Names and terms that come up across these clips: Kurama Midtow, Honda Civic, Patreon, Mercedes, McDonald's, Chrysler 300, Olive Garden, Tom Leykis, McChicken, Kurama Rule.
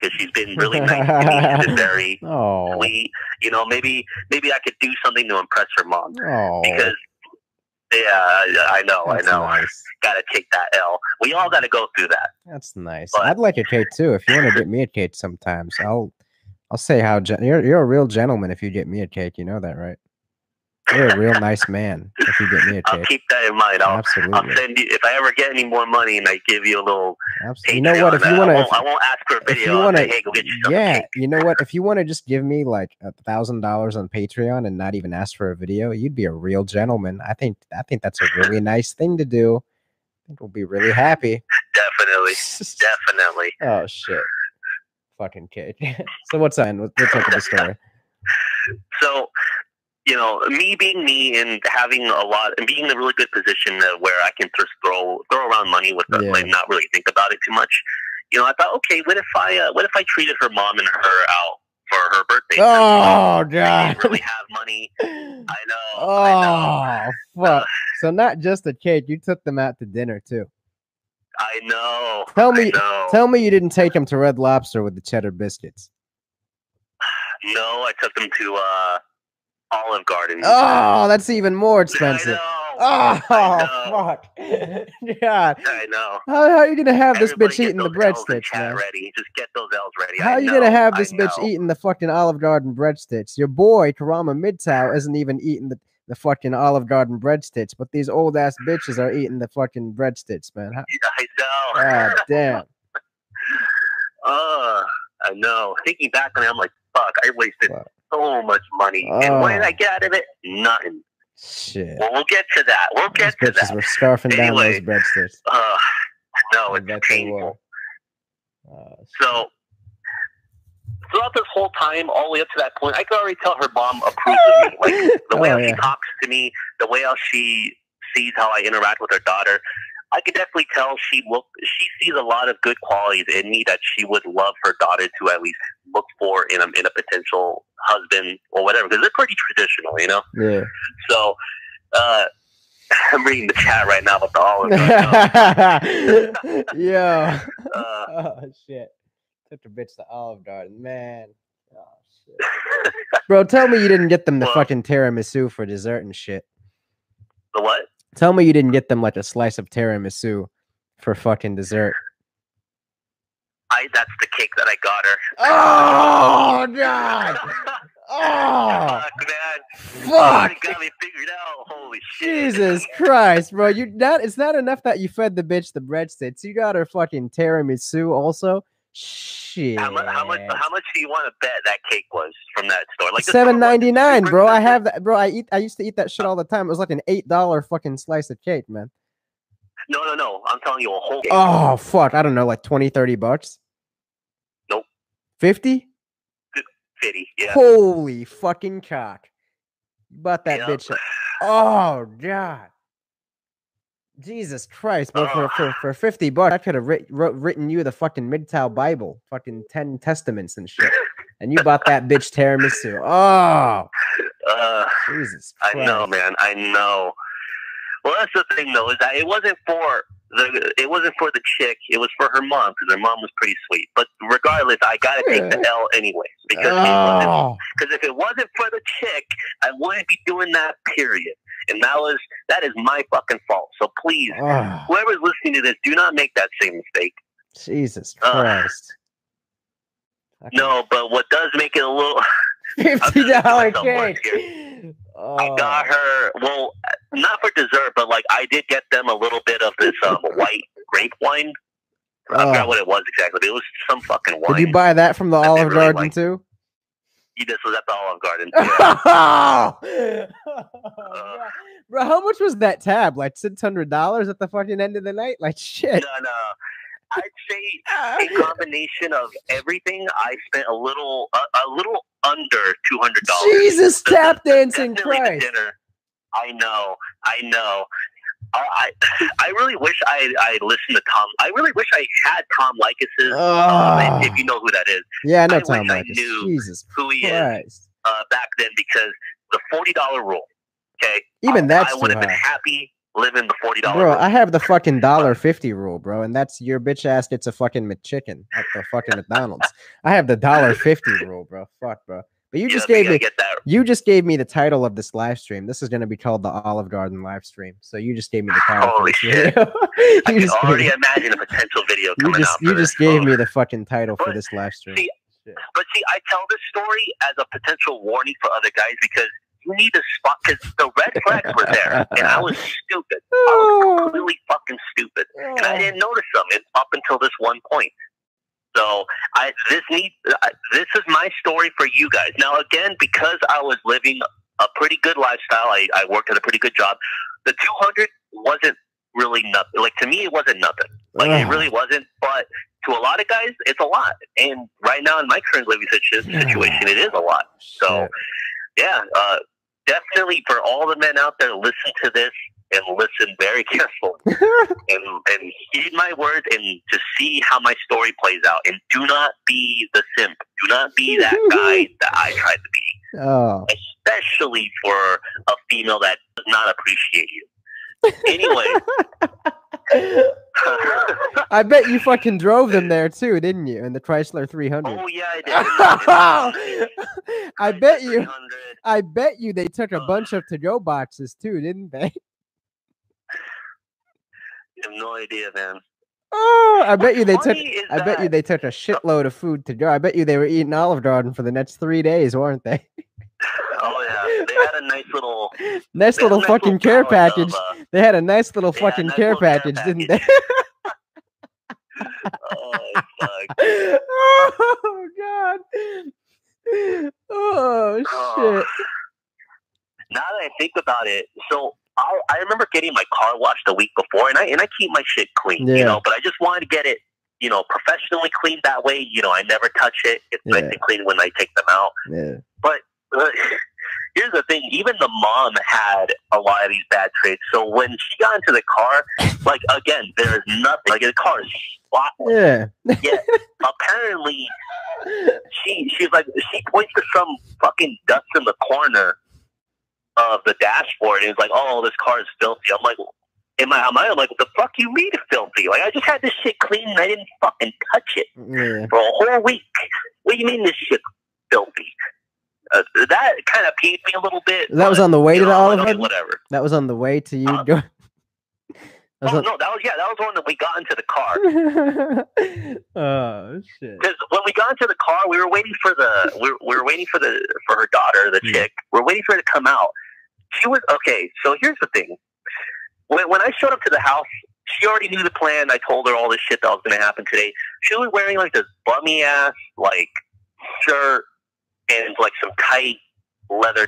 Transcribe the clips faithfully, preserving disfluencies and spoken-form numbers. because she's been really nice to me and very oh. sweet. You know, maybe maybe I could do something to impress her mom. Oh. Because, yeah, I know, That's I know. Nice. Got to take that L. We all got to go through that. That's nice. But I'd like a cake, too. If you want to get me a cake sometimes, I'll I'll say how gen you're, you're a real gentleman if you get me a cake. You know that, right? You're a real nice man if you get me a cake. I'll keep that in mind. I'll, Absolutely. I'll send you, if I ever get any more money and I give you a little... Absolutely. You know what, if you want to... I, I won't ask for a video. You wanna, say, hey, go get you yeah, cake. You know what? If you want to just give me like a thousand dollars on Patreon and not even ask for a video, you'd be a real gentleman. I think, I think that's a really nice thing to do. I think we'll be really happy. Definitely. Definitely. Oh, shit. Fucking kid. So what's on? Let's look at the story. So... You know, me being me and having a lot and being in a really good position where I can just throw throw around money with her yeah. and not really think about it too much. You know, I thought, okay, what if I uh, what if I treated her mom and her out for her birthday? Oh god, I didn't really have money. I know. Oh fuck! Uh, so not just a cake, you took them out to dinner too. I know. Tell me, I know. Tell me, you didn't take them to Red Lobster with the cheddar biscuits. No, I took them to. Uh, Olive Garden. Oh, that's even more expensive. I know. Oh, I know. Fuck. God. I know. How, how are you going to have Everybody this bitch eating the breadsticks, man? Ready. Just get those L's ready. How I are you going to have this I bitch know. eating the fucking Olive Garden breadsticks? Your boy, Kurama Midtow, isn't even eating the, the fucking Olive Garden breadsticks, but these old-ass bitches are eating the fucking breadsticks, man. How? I know. God damn. Oh, I know. Thinking back on it, I'm like, fuck, I wasted wow. so much money, oh. and what did I get out of it? Nothing. Shit. Well, we'll get to that. We'll get to that. We're scarfing anyway, down those breadsticks. Uh, no, it's painful. Oh, so, throughout this whole time, all the way up to that point, I could already tell her mom approves of me. Like the way oh, how yeah. she talks to me, the way how she sees how I interact with her daughter. I could definitely tell she look. She sees a lot of good qualities in me that she would love her daughter to at least look for in a in a potential husband or whatever. Because they're pretty traditional, you know. Yeah. So uh, I'm reading the chat right now with the olive. Right yeah. uh, oh shit! Took the bitch to Olive Garden, man. Oh shit. Bro, tell me you didn't get them the well, fucking tiramisu for dessert and shit. The what? Tell me you didn't get them like a slice of tiramisu for fucking dessert. I that's the cake that I got her. Oh god! Oh fuck, man! Fuck! You got me figured out. Holy shit! Jesus Christ, bro! You not? It's not enough that you fed the bitch the breadsticks. You got her fucking tiramisu also. Shit! How much? How much? How much do you want to bet that cake was from that store? Like seven ninety-nine, bro. I have that, bro. I eat. I used to eat that shit all the time. It was like an eight dollar fucking slice of cake, man. No, no, no. I'm telling you, a whole cake. Oh fuck! I don't know, like twenty, thirty bucks. Nope. Fifty. Fifty. Yeah. Holy fucking cock! You bought that yeah. bitch. Oh god. Jesus Christ, bro, for, for, for fifty bucks, I could have writ, wrote, written you the fucking Midtow Bible, fucking ten testaments and shit. And you bought that bitch tiramisu. Oh! Uh, Jesus Christ. I know, man. I know. Well, that's the thing, though, is that it wasn't for the, it wasn't for the chick. It was for her mom, because her mom was pretty sweet. But regardless, I got to take the L anyway. Because oh. it wasn't, if it wasn't for the chick, I wouldn't be doing that, period. And that was that is my fucking fault. So please, oh. whoever's listening to this, do not make that same mistake. Jesus Christ. Uh, okay. No, but what does make it a little fifty dollar cake? Oh. I got her. Well, not for dessert, but like I did get them a little bit of this um, white grape wine. Oh. I forgot what it was exactly. But it was some fucking wine. Did you buy that from the Olive really Garden like. too? This was at the Olive Garden. Yeah. oh, uh, bro, how much was that tab? Like six hundred dollars at the fucking end of the night? Like shit. No, no. I'd say a combination of everything. I spent a little, a, a little under two hundred dollars. Jesus, the, tap the, dancing the, Christ. Dinner. I know, I know. I, I really wish I I listened to Tom. I really wish I had Tom Leykis's. Oh. Um, if you know who that is, yeah, I know I Tom wish Leykis. I knew Jesus who he Christ. is uh, back then, because the forty dollar rule. Okay, even I, that's I would have been happy. live in the forty dollar. Bro, rule. I have the fucking dollar fifty rule, bro, and that's your bitch ass gets a fucking McChicken at the fucking McDonald's. I have the dollar fifty rule, bro. Fuck, bro. But you yeah, just gave me you just gave me the title of this live stream. This is gonna be called the Olive Garden live stream. So you just gave me the title. Holy shit! I can already me, imagine a potential video coming you just, out. You just gave me the fucking title but, for this live stream. See, but see, I tell this story as a potential warning for other guys because you need to spot because the red flags were there, and I was stupid. I was completely fucking stupid, and I didn't notice them up until this one point. So I this need I, this is my story for you guys. Now again, because I was living a pretty good lifestyle, I, I worked at a pretty good job. The two hundred wasn't really nothing. Like to me, it wasn't nothing. Like yeah. it really wasn't. But to a lot of guys, it's a lot. And right now in my current living situation, yeah. it is a lot. So yeah, uh, definitely for all the men out there, listen to this. And listen very carefully, and and heed my words, and just see how my story plays out. And do not be the simp. Do not be that guy that I tried to be. Oh. Especially for a female that does not appreciate you. Anyway, I bet you fucking drove them there too, didn't you? In the Chrysler three hundred. Oh yeah, I did. I bet you. I bet you they took a bunch of to-go boxes too, didn't they? I have no idea, man. Oh, I bet What's you they took. I that... bet you they took a shitload of food to go. I bet you they were eating Olive Garden for the next three days, weren't they? Oh yeah, they had a nice little, nice little nice fucking little care package. Of, uh, they had a nice little fucking nice care, little package, care package, didn't they? Oh fuck! Oh god! Oh, oh shit! Now that I think about it, so. I remember getting my car washed the week before, and I and I keep my shit clean, yeah. you know. But I just wanted to get it, you know, professionally cleaned. That way, you know, I never touch it. It's yeah. nice and clean when I take them out. Yeah. But uh, here's the thing: even the mom had a lot of these bad traits. So when she got into the car, like again, there is nothing. Like the car is spotless. Yeah. Yeah. Apparently, she she's like she points to some fucking dust in the corner of the dashboard, and it's like, oh, this car is filthy. I'm like, am I? Am I? I'm like, what the fuck you mean filthy? Like, I just had this shit clean, and I didn't fucking touch it yeah. for a whole week. What do you mean this shit filthy? Uh, that kind of peeved me a little bit. That was on the way to the Olive Garden. Whatever. That was on the way to you. Um, go oh on... no, that was yeah, that was the one that we got into the car. Oh shit! Because when we got into the car, we were waiting for the we were, we were waiting for the for her daughter, the chick. We're waiting for her to come out. She was okay. So here's the thing: when when I showed up to the house, she already knew the plan. I told her all this shit that was going to happen today. She was wearing like this bummy ass like shirt and like some tight leather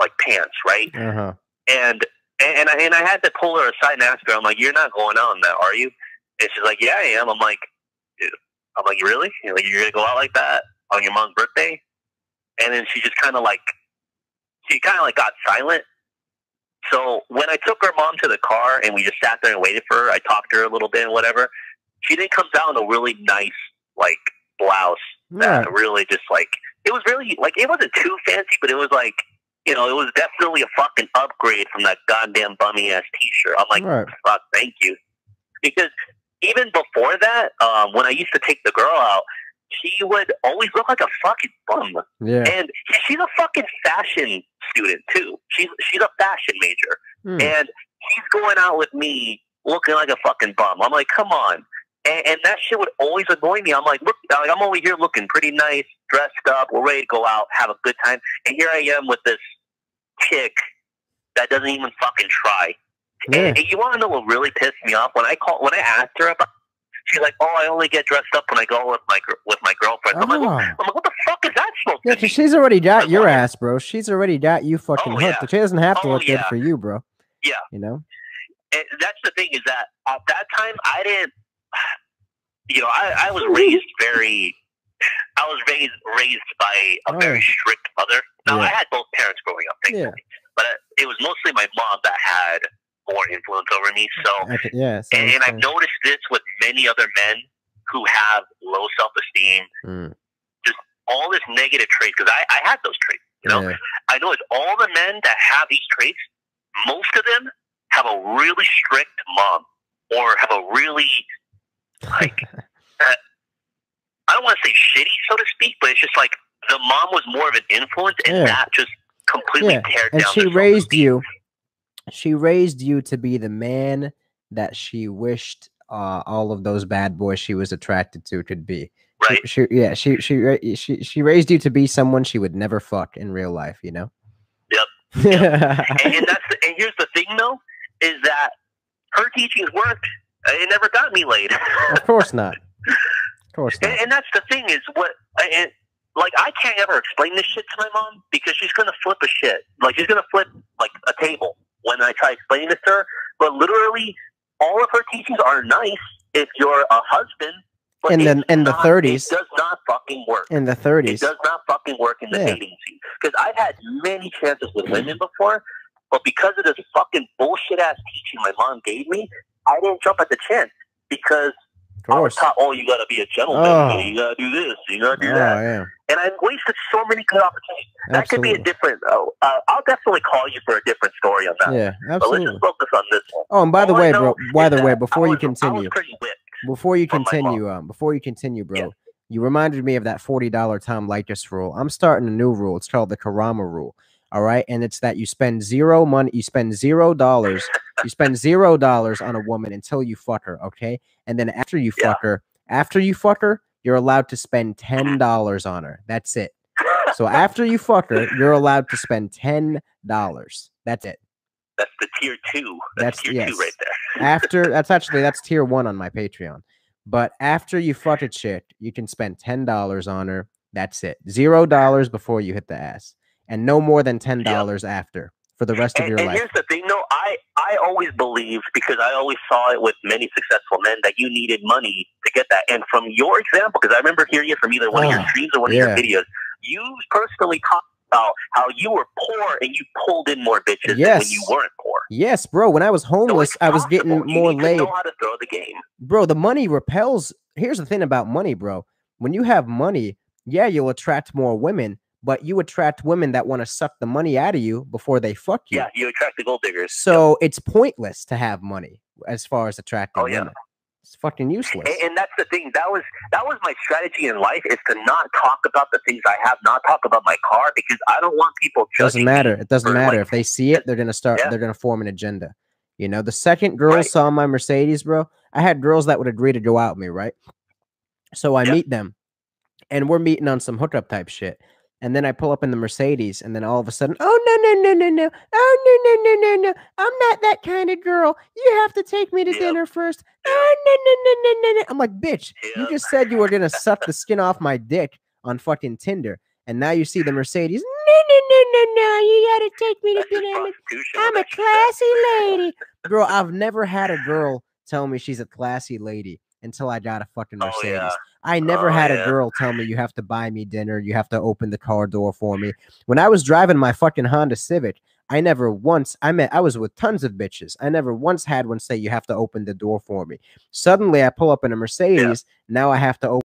like pants, right? Uh-huh. And. And I, and I had to pull her aside and ask her, I'm like, you're not going out in that, are you? And she's like, yeah, I am. I'm like, I'm like, really? You're, like, you're going to go out like that on your mom's birthday? And then she just kind of like, she kind of like got silent. So when I took her mom to the car and we just sat there and waited for her, I talked to her a little bit and whatever. She then comes out in a really nice, like, blouse. Yeah. That really just like, it was really, like, it wasn't too fancy, but it was like, you know, it was definitely a fucking upgrade from that goddamn bummy-ass T-shirt. I'm like, right. fuck, thank you. Because even before that, um, when I used to take the girl out, she would always look like a fucking bum. Yeah. And she's a fucking fashion student, too. She's, she's a fashion major. Hmm. And she's going out with me looking like a fucking bum. I'm like, come on. And, and that shit would always annoy me. I'm like, look, like, I'm over here looking pretty nice, dressed up, we're ready to go out, have a good time. And here I am with this chick that doesn't even fucking try. Yeah. And, and you want to know what really pissed me off? When I call, when I asked her about, she's like, "Oh, I only get dressed up when I go with my with my girlfriend." Oh. I'm, like, what, I'm like, "What the fuck is that supposed yeah, to be?" She's already got I'm your like, ass, bro. She's already got you fucking oh, hooked. Yeah. She doesn't have to oh, look yeah. good for you, bro. Yeah, you know. And that's the thing is that at that time I didn't. You know, I, I was raised very. I was raised raised by a oh. very strict mother. Now yeah. I had both parents growing up, thankfully, yeah. but it was mostly my mom that had more influence over me. So, okay. yeah, and, and I've noticed this with many other men who have low self esteem, mm. just all this negative traits. Because I, I had those traits, you know. Yeah. I noticed all the men that have these traits, most of them have a really strict mom or have a really, like, uh, I don't want to say shitty, so to speak, but it's just like the mom was more of an influence, and yeah. that just completely yeah. teared and down. And she raised you. She raised you to be the man that she wished uh, all of those bad boys she was attracted to could be. Right. She, she, yeah, she, she, she, she raised you to be someone she would never fuck in real life, you know? Yep. yep. and, and, that's the, and here's the thing, though, is that her teachings worked. It never got me laid. Of course not. Of course not. And, and that's the thing is what... And, like, I can't ever explain this shit to my mom because she's going to flip a shit. Like, she's going to flip, like, a table when I try explaining this to her. But literally, all of her teachings are nice if you're a husband. But in the, in the not, thirties. It does not fucking work. In the thirties. It does not fucking work in the yeah. dating scene. Because I've had many chances with women before, but because of this fucking bullshit-ass teaching my mom gave me, I didn't jump at the chance because I was taught, oh, you got to be a gentleman. Oh. You got to do this. You got to do oh, that. Yeah. And I've wasted so many good opportunities. That absolutely. Could be a different, oh, uh, I'll definitely call you for a different story on that. Yeah, absolutely. But let's just focus on this one. Oh, and by All the way, bro, by the way, before was, you continue, before you continue, um, before you continue, bro, yeah. you reminded me of that forty dollar Tom Leykis rule. I'm starting a new rule. It's called the Kurama Rule. All right. And it's that you spend zero money, you spend zero dollars, you spend zero dollars on a woman until you fuck her. Okay. And then after you fuck yeah. her, after you fuck her, you're allowed to spend ten dollars on her. That's it. So after you fuck her, you're allowed to spend ten dollars. That's it. That's the tier two. That's, that's tier yes. two right there. After that's actually that's tier one on my Patreon. But after you fuck a chick, you can spend ten dollars on her. That's it. Zero dollars before you hit the ass. And no more than ten dollars yep. after for the rest and, of your and life. And here's the thing, no, I, I always believed, because I always saw it with many successful men, that you needed money to get that. And from your example, because I remember hearing it from either one oh, of your streams or one yeah. of your videos, you personally talked about how you were poor and you pulled in more bitches yes. than when you weren't poor. Yes, bro. When I was homeless, so I was getting you more laid. Know how to throw the game. Bro, the money repels. Here's the thing about money, bro. When you have money, yeah, you'll attract more women. But you attract women that want to suck the money out of you before they fuck you. Yeah, you attract the gold diggers. So yeah. it's pointless to have money as far as attracting oh, yeah. women. It's fucking useless. And, and that's the thing. That was that was my strategy in life, is to not talk about the things I have, not talk about my car, because I don't want people judging. Doesn't matter. It doesn't matter. Like, if they see it, they're gonna start. Yeah. They're gonna form an agenda. You know, the second girls right. saw my Mercedes, bro. I had girls that would agree to go out with me, right? So I yeah. meet them, and we're meeting on some hookup type shit. And then I pull up in the Mercedes, and then all of a sudden, oh, no, no, no, no, no. Oh, no, no, no, no, no. I'm not that kind of girl. You have to take me to yep. dinner first. Oh, no, no, no, no, no, no. I'm like, bitch, yep. you just said you were going to suck the skin off my dick on fucking Tinder. And now you see the Mercedes. No, no, no, no, no. You got to take me to dinner. I'm a classy lady. Girl, I've never had a girl tell me she's a classy lady until I got a fucking Mercedes. Oh, yeah. I never oh, had a yeah. girl tell me you have to buy me dinner. You have to open the car door for me. When I was driving my fucking Honda Civic, I never once, I met, I was with tons of bitches. I never once had one say you have to open the door for me. Suddenly I pull up in a Mercedes. Yeah. Now I have to open.